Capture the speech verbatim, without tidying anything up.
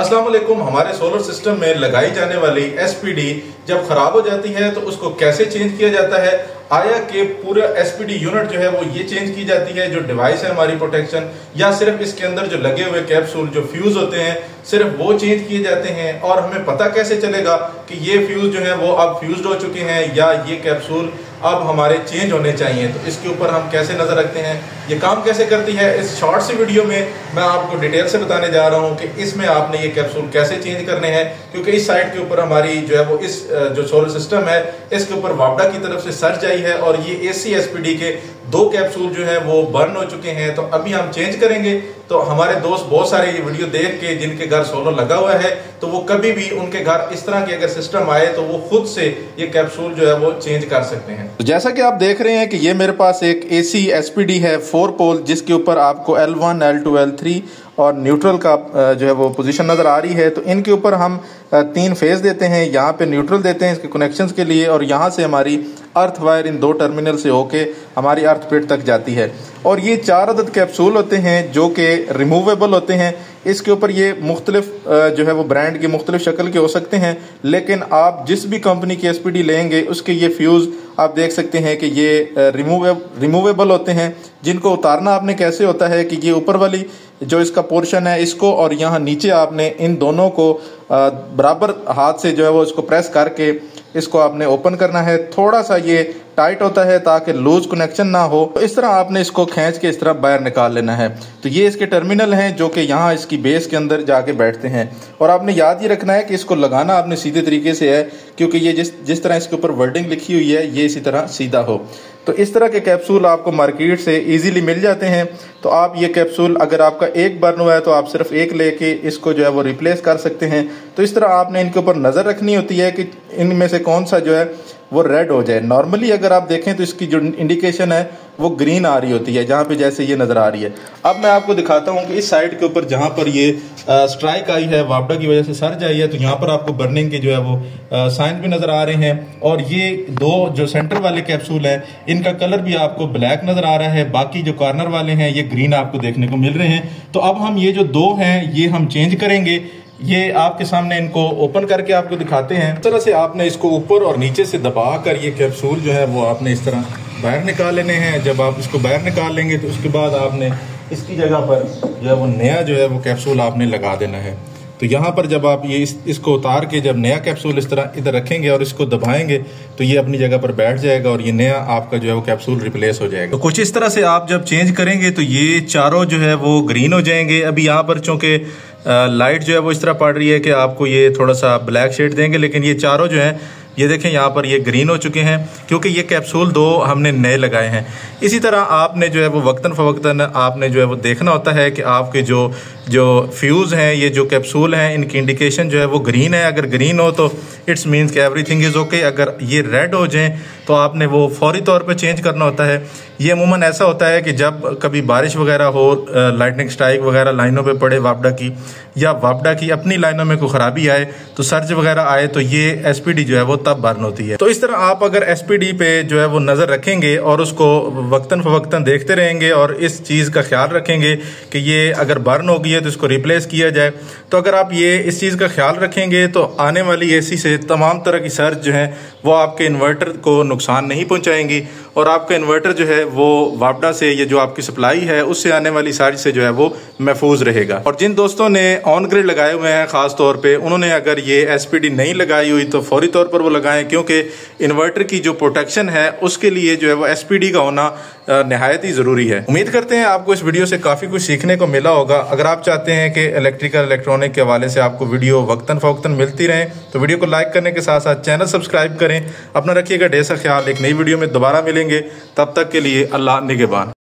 अस्सलाम वालेकुम। हमारे सोलर सिस्टम में लगाई जाने वाली एस पी डी जब खराब हो जाती है तो उसको कैसे चेंज किया जाता है, आया कि पूरा एस पी डी यूनिट जो है वो ये चेंज की जाती है, जो डिवाइस है हमारी प्रोटेक्शन, या सिर्फ इसके अंदर जो लगे हुए कैप्सूल जो फ्यूज होते हैं सिर्फ वो चेंज किए जाते हैं, और हमें पता कैसे चलेगा कि ये फ्यूज जो है वो अब फ्यूज्ड हो चुके हैं या ये कैप्सूल अब हमारे चेंज होने चाहिए। तो इसके ऊपर हम कैसे नज़र रखते हैं, ये काम कैसे करती है, इस शॉर्ट सी वीडियो में मैं आपको डिटेल से बताने जा रहा हूँ कि इसमें आपने ये कैप्सूल कैसे चेंज करने हैं, क्योंकि इस साइट के ऊपर हमारी जो है वो इस जो सोलर सिस्टम है इसके ऊपर वापडा की तरफ से सर्च आई है और ये एसी एस पी डी के दो कैप्सूल जो है वो बर्न हो चुके हैं। तो अभी हम चेंज करेंगे। तो हमारे दोस्त बहुत सारे ये वीडियो देख के जिनके घर सोलर लगा हुआ है तो वो कभी भी उनके घर इस तरह के अगर सिस्टम आए तो वो खुद से ये कैप्सूल जो है वो चेंज कर सकते हैं। तो जैसा कि आप देख रहे हैं कि ये मेरे पास एक एसी एस पी डी है फोर पोल, जिसके ऊपर आपको L one L two L three और न्यूट्रल का जो है वो पोजीशन नज़र आ रही है। तो इनके ऊपर हम तीन फेज़ देते हैं, यहाँ पे न्यूट्रल देते हैं इसके कनेक्शंस के लिए, और यहाँ से हमारी अर्थ वायर इन दो टर्मिनल से होके हमारी अर्थ प्लेट तक जाती है। और ये चार अदद कैप्सूल होते हैं जो कि रिमूवेबल होते हैं। इसके ऊपर ये मुख्तलिफ जो है वो ब्रांड के मुख्तलिफ शक्ल के हो सकते हैं, लेकिन आप जिस भी कंपनी के एस पी डी लेंगे उसके ये फ्यूज़ आप देख सकते हैं कि ये रिमूवेब रिमूवेबल होते हैं। जिनको उतारना आपने कैसे होता है कि ये ऊपर वाली जो इसका पोर्शन है इसको और यहाँ नीचे आपने इन दोनों को बराबर हाथ से जो है वो इसको प्रेस करके इसको आपने ओपन करना है। थोड़ा सा ये टाइट होता है ताकि लूज कनेक्शन ना हो, तो इस तरह आपने इसको खींच के इस तरह बाहर निकाल लेना है। तो ये इसके टर्मिनल हैं जो कि यहाँ इसकी बेस के अंदर जाके बैठते हैं। और आपने याद ये रखना है कि इसको लगाना आपने सीधे तरीके से है, क्योंकि ये जिस जिस तरह इसके ऊपर वर्डिंग लिखी हुई है ये इसी तरह सीधा हो। तो इस तरह के कैप्सूल आपको मार्केट से ईजिली मिल जाते हैं। तो आप ये कैप्सूल अगर आपका एक बर्न हुआ है तो आप सिर्फ एक लेके इसको जो है वो रिप्लेस कर सकते हैं। तो इस तरह आपने इनके ऊपर नज़र रखनी होती है कि इनमें से कौन सा जो है वो रेड हो जाए। नॉर्मली अगर आप देखें तो इसकी जो इंडिकेशन है वो ग्रीन आ रही होती है, जहाँ पे जैसे ये नज़र आ रही है। अब मैं आपको दिखाता हूँ कि इस साइड के ऊपर जहाँ पर ये स्ट्राइक आई है वापडा की वजह से सर्ज आई है, तो यहाँ पर आपको बर्निंग के जो है वो साइन भी नज़र आ रहे हैं। और ये दो जो सेंटर वाले कैप्सूल हैं इनका कलर भी आपको ब्लैक नज़र आ रहा है, बाकी जो कॉर्नर वाले हैं ये ग्रीन आपको देखने को मिल रहे हैं। तो अब हम ये जो दो हैं ये हम चेंज करेंगे। ये आपके सामने इनको ओपन करके आपको दिखाते हैं। इस तरह से आपने इसको ऊपर और नीचे से दबा कर ये कैप्सूल जो है वो आपने इस तरह बाहर निकाल लेने हैं। जब आप इसको बाहर निकाल लेंगे तो उसके बाद आपने इसकी जगह पर जो है वो नया जो है वो कैप्सूल आपने लगा देना है। तो यहाँ पर जब आप ये इस, इसको उतार के जब नया कैप्सूल इस तरह इधर रखेंगे और इसको दबाएंगे तो ये अपनी जगह पर बैठ जाएगा और ये नया आपका जो है वो कैप्सूल रिप्लेस हो जाएगा। तो कुछ इस तरह से आप जब चेंज करेंगे तो ये चारों जो है वो ग्रीन हो जाएंगे। अभी यहाँ पर चूँकि लाइट जो है वो इस तरह पड़ रही है कि आपको ये थोड़ा सा ब्लैक शेड देंगे, लेकिन ये चारों जो हैं ये देखें यहाँ पर ये ग्रीन हो चुके हैं, क्योंकि ये कैप्सूल दो हमने नए लगाए हैं। इसी तरह आपने जो है वो वक्तन फवक्तन आपने जो है वो देखना होता है कि आपके जो जो फ्यूज़ हैं ये जो कैप्सूल हैं इनकी इंडिकेशन जो है वो ग्रीन है। अगर ग्रीन हो तो इट्स मीन्स कि एवरीथिंग इज़ ओके। अगर ये रेड हो जाएँ तो आपने वो फौरी तौर पर चेंज करना होता है। ये अमूमन ऐसा होता है कि जब कभी बारिश वगैरह हो, लाइटनिंग स्ट्राइक वगैरह लाइनों पर पड़े वापडा की, या वापडा की अपनी लाइनों में कोई ख़राबी आए तो सर्ज वगैरह आए, तो ये एस पी डी जो है वो तब बर्न होती है। तो इस तरह आप अगर एस पी डी पे जो है वो नज़र रखेंगे और उसको वक्तन फवक्तन देखते रहेंगे और इस चीज़ का ख्याल रखेंगे कि ये अगर बर्न हो गई है तो इसको रिप्लेस किया जाए। तो अगर आप ये इस चीज़ का ख्याल रखेंगे तो आने वाली एसी से तमाम तरह की सर्ज जो है वो आपके इन्वर्टर को नुकसान नहीं पहुँचाएंगी, और आपका इन्वर्टर जो है वो वापडा से ये जो आपकी सप्लाई है उससे आने वाली सर्ज से जो है वो महफूज रहेगा। और जिन दोस्तों ने ऑन ग्रिड लगाए हुए हैं ख़ास तौर पे, उन्होंने अगर ये एस पी डी नहीं लगाई हुई तो फौरी तौर पर वो लगाएं, क्योंकि इन्वर्टर की जो प्रोटेक्शन है उसके लिए जो है वो एस पी डी का होना नहायत ही ज़रूरी है। उम्मीद करते हैं आपको इस वीडियो से काफ़ी कुछ सीखने को मिला होगा। अगर आप चाहते हैं कि इलेक्ट्रिकल इलेक्ट्रॉनिक के हवाले से आपको वीडियो वक्तन फ़वक्तन मिलती रहें तो वीडियो को लाइक करने के साथ साथ चैनल सब्सक्राइब करें। अपना रखिएगा ढेर सा ख्याल। एक नई वीडियो में दोबारा मिलेंगे, तब तक के लिए अल्लाह निगहबान।